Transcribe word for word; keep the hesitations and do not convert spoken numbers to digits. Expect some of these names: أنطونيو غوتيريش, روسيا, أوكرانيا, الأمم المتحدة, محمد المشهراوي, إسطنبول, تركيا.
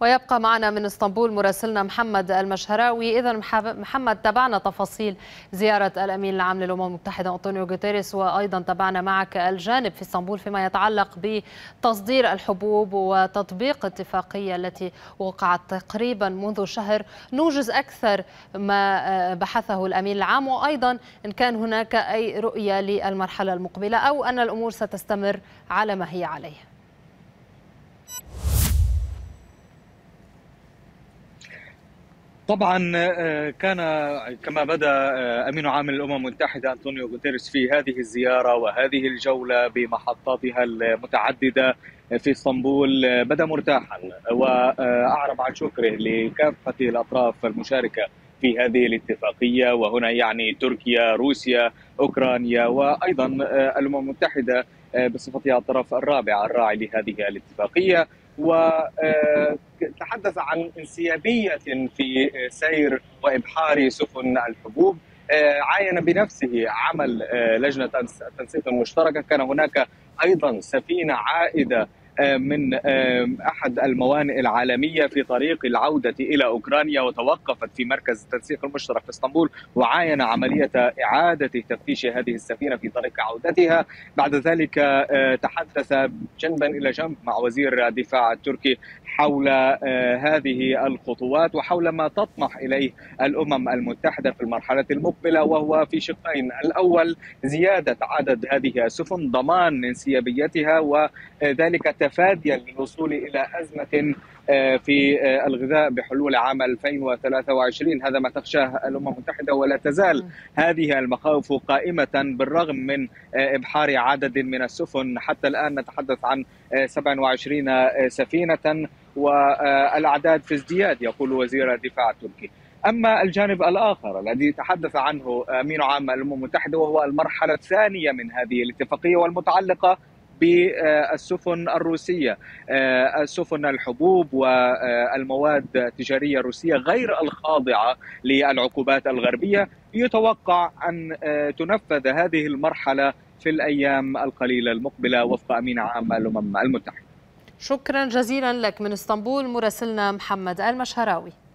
ويبقى معنا من اسطنبول مراسلنا محمد المشهراوي. إذا محمد، تابعنا تفاصيل زيارة الأمين العام للأمم المتحدة أنطونيو غوتيريش، وأيضا تابعنا معك الجانب في اسطنبول فيما يتعلق بتصدير الحبوب وتطبيق اتفاقية التي وقعت تقريبا منذ شهر. نوجز أكثر ما بحثه الأمين العام، وأيضا إن كان هناك أي رؤية للمرحلة المقبلة أو أن الأمور ستستمر على ما هي عليه. طبعا كان كما بدا امين عام الامم المتحده أنطونيو غوتيريش في هذه الزياره وهذه الجوله بمحطاتها المتعدده في اسطنبول بدا مرتاحا، واعرب عن شكره لكافه الاطراف المشاركه في هذه الاتفاقيه، وهنا يعني تركيا، روسيا، اوكرانيا، وايضا الامم المتحده بصفتها الطرف الرابع الراعي لهذه الاتفاقيه. وتحدث عن انسيابية في سير وإبحار سفن الحبوب، عاين بنفسه عمل لجنة تنسيق مشتركة، كان هناك أيضا سفينة عائدة من أحد الموانئ العالمية في طريق العودة إلى أوكرانيا وتوقفت في مركز التنسيق المشترك في اسطنبول، وعاين عملية إعادة تفتيش هذه السفينة في طريق عودتها. بعد ذلك تحدث جنبا إلى جنب مع وزير الدفاع التركي حول هذه الخطوات وحول ما تطمح إليه الأمم المتحدة في المرحلة المقبلة، وهو في شقين: الأول زيادة عدد هذه السفن، ضمان انسيابيتها، وذلك تفاديا للوصول إلى أزمة في الغذاء بحلول عام ألفين وثلاثة وعشرين، هذا ما تخشاه الأمم المتحدة، ولا تزال هذه المخاوف قائمة بالرغم من إبحار عدد من السفن. حتى الآن نتحدث عن سبعة وعشرين سفينة والأعداد في ازدياد، يقول وزير الدفاع التركي. أما الجانب الآخر الذي تحدث عنه أمين عام الأمم المتحدة وهو المرحلة الثانية من هذه الاتفاقية والمتعلقة بالسفن الروسية، السفن الحبوب والمواد التجارية الروسية غير الخاضعة للعقوبات الغربية، يتوقع أن تنفذ هذه المرحلة في الأيام القليلة المقبلة وفق أمين عام الأمم المتحدة. شكرا جزيلا لك من اسطنبول مراسلنا محمد المشهراوي.